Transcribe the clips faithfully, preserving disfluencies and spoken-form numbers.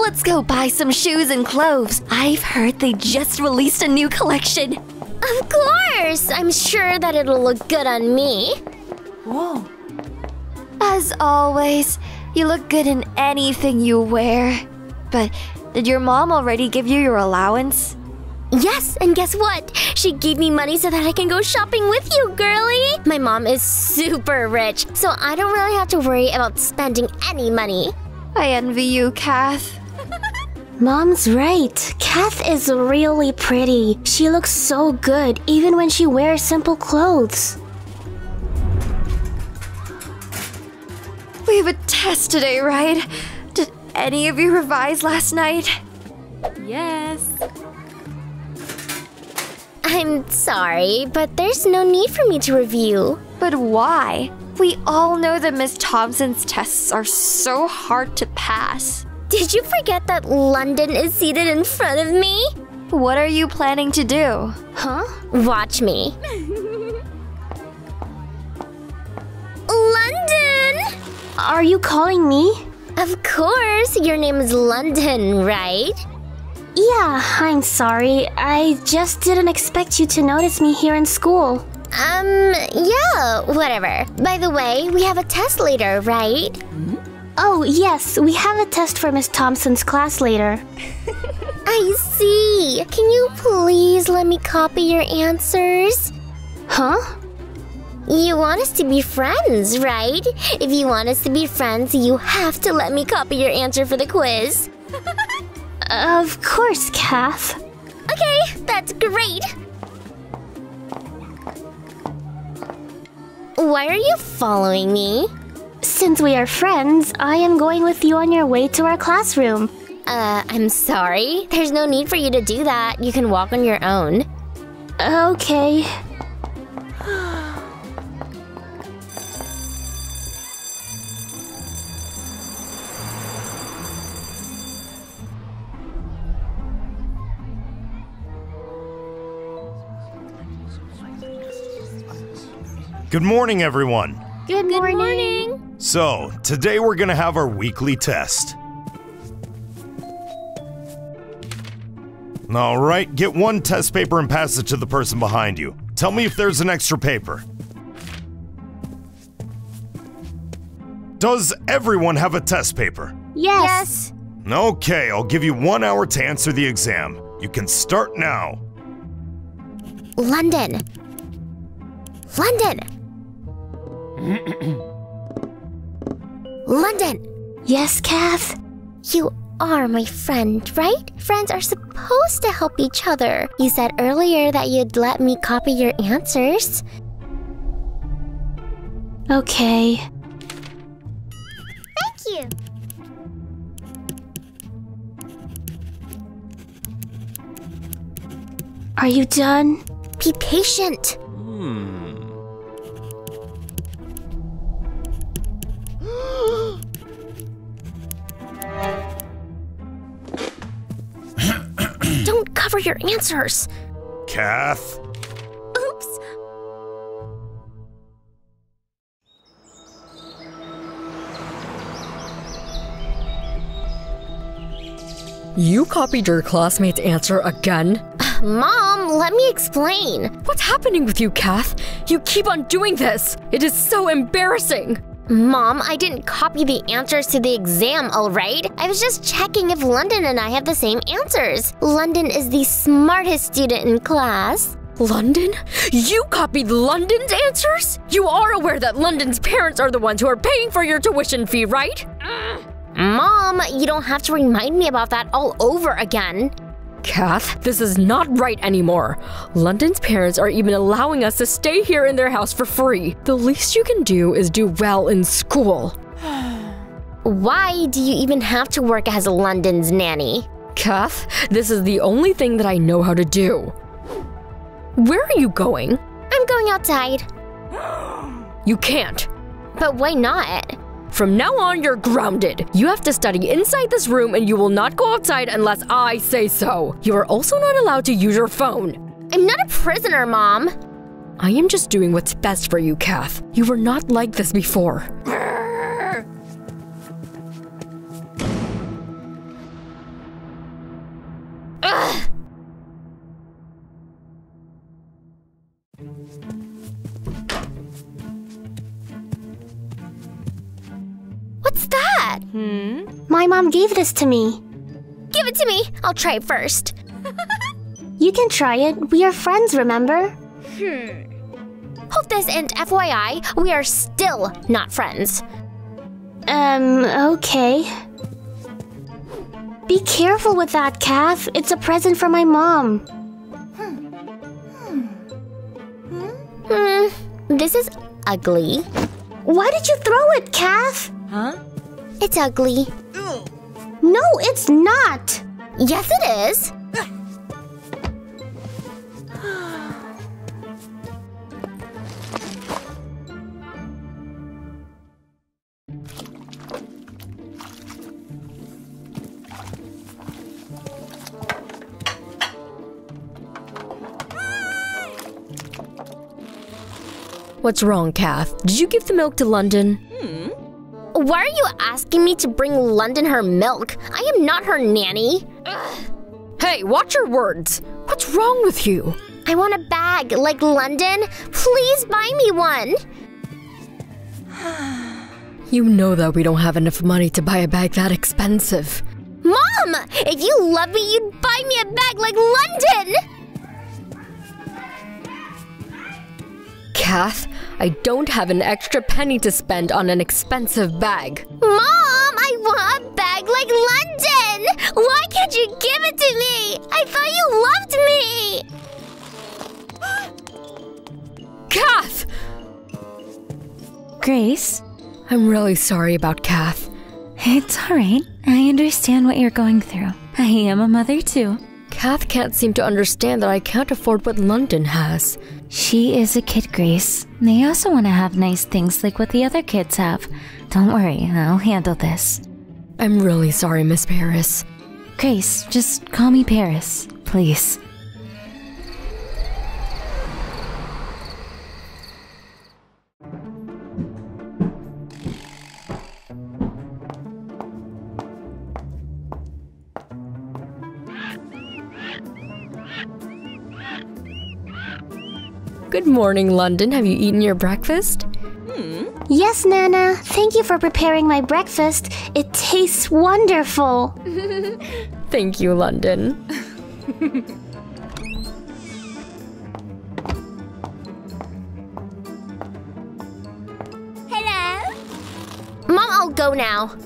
Let's go buy some shoes and clothes. I've heard they just released a new collection. Of course! I'm sure that it'll look good on me. Whoa. As always, you look good in anything you wear. But did your mom already give you your allowance? Yes, and guess what? She gave me money so that I can go shopping with you, girly! My mom is super rich, so I don't really have to worry about spending any money. I envy you, Kath. Mom's right. Kath is really pretty. She looks so good, even when she wears simple clothes. We have a test today, right? Did any of you revise last night? Yes. I'm sorry, but there's no need for me to review. But why? We all know that Miss Thompson's tests are so hard to pass. Did you forget that London is seated in front of me? What are you planning to do? Huh? Watch me. London! Are you calling me? Of course! Your name is London, right? Yeah, I'm sorry. I just didn't expect you to notice me here in school. Um, yeah, whatever. By the way, we have a test later, right? Mm-hmm. Oh, yes, we have a test for Miss Thompson's class later. I see. Can you please let me copy your answers? Huh? You want us to be friends, right? If you want us to be friends, you have to let me copy your answer for the quiz. Of course, Kath. Okay, that's great. Why are you following me? Since we are friends, I am going with you on your way to our classroom. Uh, I'm sorry. There's no need for you to do that. You can walk on your own. Okay. Good morning, everyone. Good morning. Good morning. So, today we're gonna have our weekly test. Alright, get one test paper and pass it to the person behind you. Tell me if there's an extra paper. Does everyone have a test paper? Yes. Yes. Okay, I'll give you one hour to answer the exam. You can start now. London. London. London! Yes, Kath? You are my friend, right? Friends are supposed to help each other. You said earlier that you'd let me copy your answers. Okay. Thank you! Are you done? Be patient! Hmm... Don't cover your answers. Kath. Oops. You copied your classmate's answer again? Mom, let me explain. What's happening with you, Kath? You keep on doing this. It is so embarrassing. Mom, I didn't copy the answers to the exam, alright? I was just checking if London and I have the same answers. London is the smartest student in class. London? You copied London's answers? You are aware that London's parents are the ones who are paying for your tuition fee, right? Mom, you don't have to remind me about that all over again. Kath, this is not right anymore. London's parents are even allowing us to stay here in their house for free. The least you can do is do well in school. Why do you even have to work as London's nanny? Kath, this is the only thing that I know how to do. Where are you going? I'm going outside. You can't. But why not? From now on, you're grounded. You have to study inside this room and you will not go outside unless I say so. You are also not allowed to use your phone. I'm not a prisoner, Mom. I am just doing what's best for you, Kath. You were not like this before. What's that? Hmm? My mom gave this to me. Give it to me. I'll try it first. You can try it. We are friends, remember? Hmm. Hope this and F Y I, we are still not friends. Um, okay. Be careful with that, Kath. It's a present from my mom. Hmm. Hmm. Hmm. This is ugly. Why did you throw it, Kath? Huh? It's ugly. Ew. No, it's not. Yes, it is. What's wrong, Kath? Did you give the milk to London? Hmm. Why are you asking me to bring London her milk? I am not her nanny. Ugh. Hey, watch your words. What's wrong with you? I want a bag like London. Please buy me one. You know that we don't have enough money to buy a bag that expensive. Mom, if you love me, you'd buy me a bag like London. Kath, I don't have an extra penny to spend on an expensive bag. Mom, I want a bag like London! Why can't you give it to me? I thought you loved me! Kath! Grace? I'm really sorry about Kath. It's alright. I understand what you're going through. I am a mother too. Kath can't seem to understand that I can't afford what London has. She is a kid, Grace. They also want to have nice things like what the other kids have. Don't worry, I'll handle this. I'm really sorry, Miss Paris. Grace, just call me Paris, please. Good morning, London. Have you eaten your breakfast? Hmm. Yes, Nana. Thank you for preparing my breakfast. It tastes wonderful. Thank you, London. Hello? Mom, I'll go now.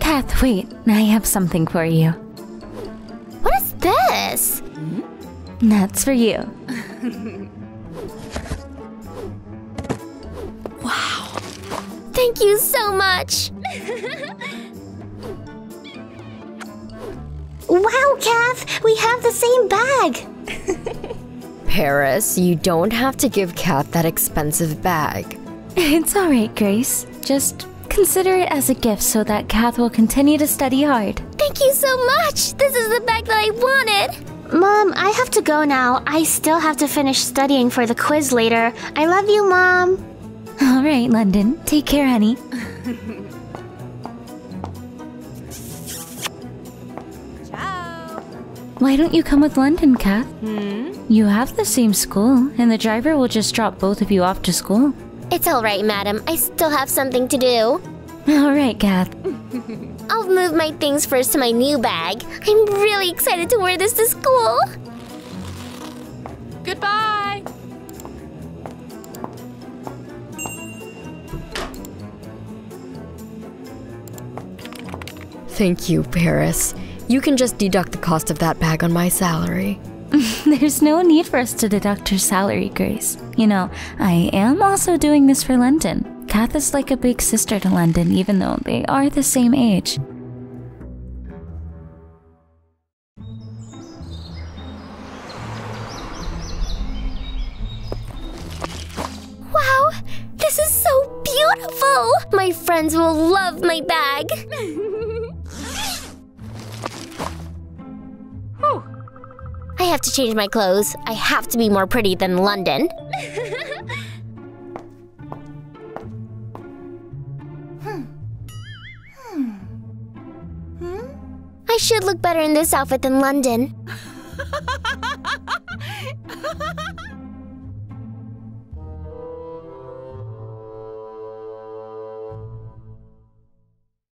Kath, wait. I have something for you. What is this? Hmm? That's for you. Thank you so much! Wow, Kath! We have the same bag! Paris, you don't have to give Kath that expensive bag. It's alright, Grace. Just consider it as a gift so that Kath will continue to study hard. Thank you so much! This is the bag that I wanted! Mom, I have to go now. I still have to finish studying for the quiz later. I love you, Mom! All right, London. Take care, honey. Ciao. Why don't you come with London, Kath? Hmm? You have the same school, and the driver will just drop both of you off to school. It's all right, madam. I still have something to do. All right, Kath. I'll move my things first to my new bag. I'm really excited to wear this to school. Goodbye. Thank you, Paris. You can just deduct the cost of that bag on my salary. There's no need for us to deduct her salary, Grace. You know, I am also doing this for London. Kath is like a big sister to London, even though they are the same age. Wow! This is so beautiful! My friends will love my bag! I have to change my clothes. I have to be more pretty than London. hmm. Hmm. Hmm? I should look better in this outfit than London.